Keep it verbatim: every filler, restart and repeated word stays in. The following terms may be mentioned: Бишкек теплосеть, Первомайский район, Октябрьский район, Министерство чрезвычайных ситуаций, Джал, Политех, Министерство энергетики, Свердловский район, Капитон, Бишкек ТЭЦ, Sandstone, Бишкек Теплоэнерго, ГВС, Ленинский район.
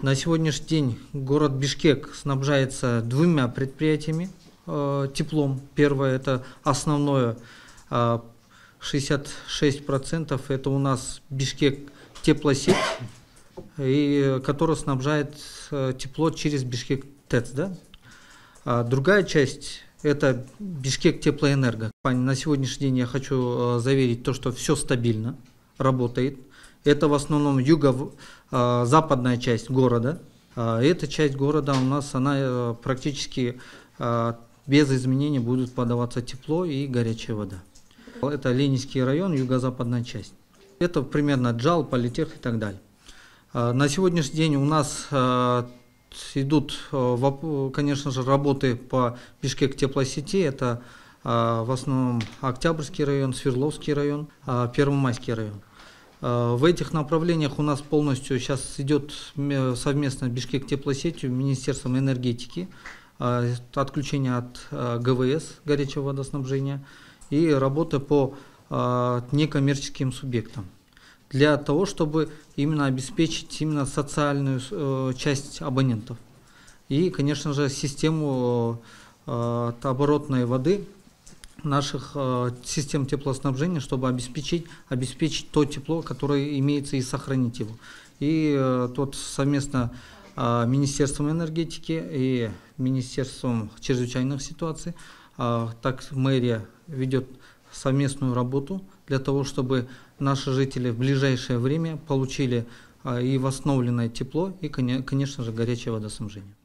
На сегодняшний день город Бишкек снабжается двумя предприятиями э, теплом. Первое – это основное, э, шестьдесят шесть процентов – это у нас Бишкек теплосеть, и, которая снабжает э, тепло через Бишкек ТЭЦ. Да? А другая часть – это Бишкек Теплоэнерго. На сегодняшний день я хочу э, заверить то, что все стабильно работает. Это в основном юго-западная часть города. Эта часть города у нас, она практически без изменений будут подаваться тепло и горячая вода. Это Ленинский район, юго-западная часть. Это примерно Джал, Политех и так далее. На сегодняшний день у нас идут, конечно же, работы по Бишкектеплосети. Это в основном Октябрьский район, Свердловский район, Первомайский район. В этих направлениях у нас полностью сейчас идет совместно Бишкек теплосетью, Министерством энергетики, отключение от ГВС, горячего водоснабжения, и работа по некоммерческим субъектам. Для того, чтобы именно обеспечить именно социальную часть абонентов. И, конечно же, систему оборотной воды наших э, систем теплоснабжения, чтобы обеспечить, обеспечить то тепло, которое имеется, и сохранить его. И э, тут совместно э, Министерством энергетики и Министерством чрезвычайных ситуаций, э, так мэрия ведет совместную работу для того, чтобы наши жители в ближайшее время получили э, и восстановленное тепло, и, конечно же, горячее водоснабжение.